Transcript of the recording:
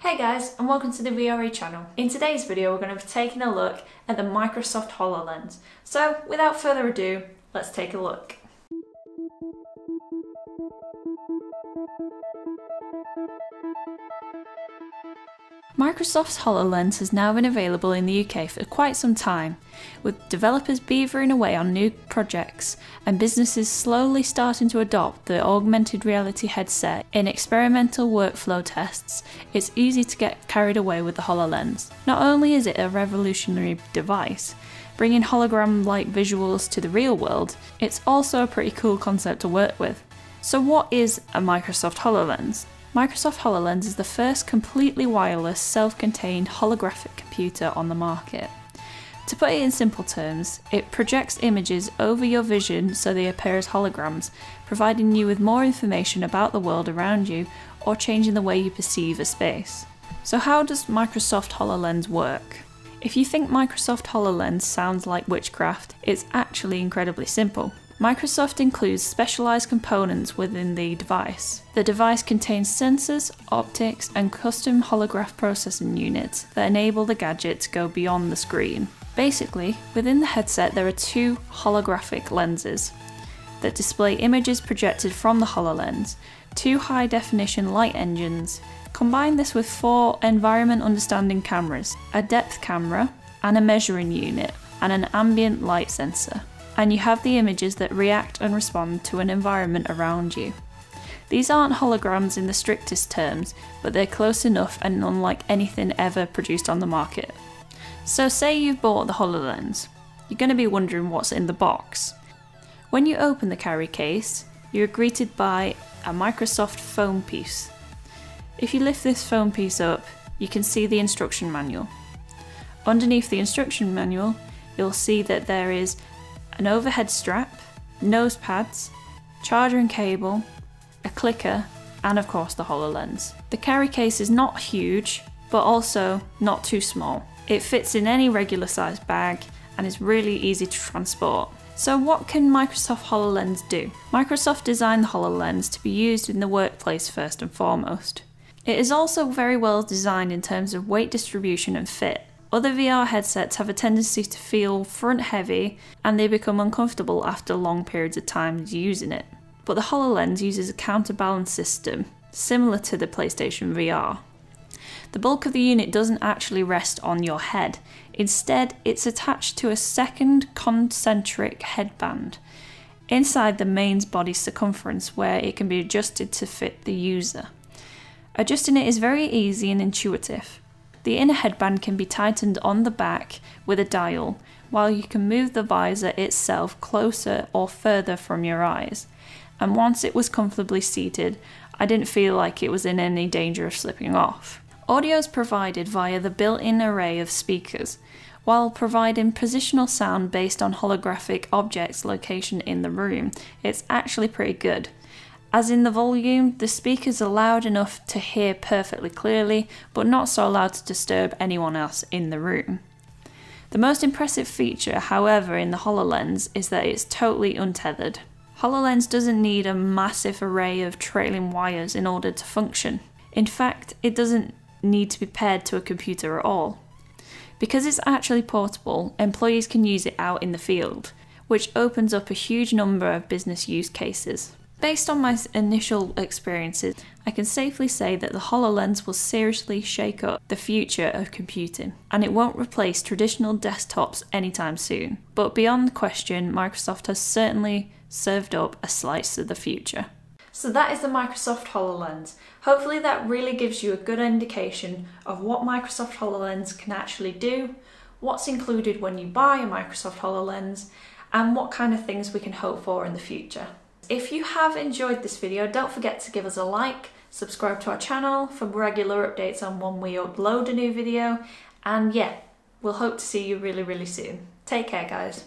Hey guys, and welcome to the VRE channel. In today's video we're going to be taking a look at the Microsoft HoloLens. So without further ado, let's take a look. Microsoft's HoloLens has now been available in the UK for quite some time, with developers beavering away on new projects and businesses slowly starting to adopt the augmented reality headset. In experimental workflow tests, it's easy to get carried away with the HoloLens. Not only is it a revolutionary device, bringing hologram-like visuals to the real world, it's also a pretty cool concept to work with. So what is a Microsoft HoloLens? Microsoft HoloLens is the first completely wireless, self-contained holographic computer on the market. To put it in simple terms, it projects images over your vision so they appear as holograms, providing you with more information about the world around you or changing the way you perceive a space. So how does Microsoft HoloLens work? If you think Microsoft HoloLens sounds like witchcraft, it's actually incredibly simple. Microsoft includes specialized components within the device. The device contains sensors, optics, and custom holograph processing units that enable the gadget to go beyond the screen. Basically, within the headset there are two holographic lenses that display images projected from the HoloLens, two high-definition light engines. Combine this with four environment-understanding cameras, a depth camera, and a measuring unit, and an ambient light sensor. And you have the images that react and respond to an environment around you. These aren't holograms in the strictest terms, but they're close enough and unlike anything ever produced on the market. So say you've bought the HoloLens. You're going to be wondering what's in the box. When you open the carry case, you're greeted by a Microsoft foam piece. If you lift this foam piece up, you can see the instruction manual. Underneath the instruction manual, you'll see that there is an overhead strap, nose pads, charger and cable, a clicker, and of course the HoloLens. The carry case is not huge, but also not too small. It fits in any regular sized bag and is really easy to transport. So what can Microsoft HoloLens do? Microsoft designed the HoloLens to be used in the workplace first and foremost. It is also very well designed in terms of weight distribution and fit. Other VR headsets have a tendency to feel front heavy and they become uncomfortable after long periods of time using it. But the HoloLens uses a counterbalance system, similar to the PlayStation VR. The bulk of the unit doesn't actually rest on your head. Instead, it's attached to a second concentric headband inside the main body circumference where it can be adjusted to fit the user. Adjusting it is very easy and intuitive. The inner headband can be tightened on the back with a dial, while you can move the visor itself closer or further from your eyes. And once it was comfortably seated, I didn't feel like it was in any danger of slipping off. Audio is provided via the built-in array of speakers, while providing positional sound based on holographic objects' location in the room. It's actually pretty good. As in the volume, the speakers are loud enough to hear perfectly clearly, but not so loud to disturb anyone else in the room. The most impressive feature, however, in the HoloLens is that it's totally untethered. HoloLens doesn't need a massive array of trailing wires in order to function. In fact, it doesn't need to be paired to a computer at all. Because it's actually portable, employees can use it out in the field, which opens up a huge number of business use cases. Based on my initial experiences, I can safely say that the HoloLens will seriously shake up the future of computing, and it won't replace traditional desktops anytime soon. But beyond question, Microsoft has certainly served up a slice of the future. So that is the Microsoft HoloLens. Hopefully that really gives you a good indication of what Microsoft HoloLens can actually do, what's included when you buy a Microsoft HoloLens, and what kind of things we can hope for in the future. If you have enjoyed this video, don't forget to give us a like, subscribe to our channel for regular updates on when we upload a new video, and yeah, we'll hope to see you really soon. Take care, guys.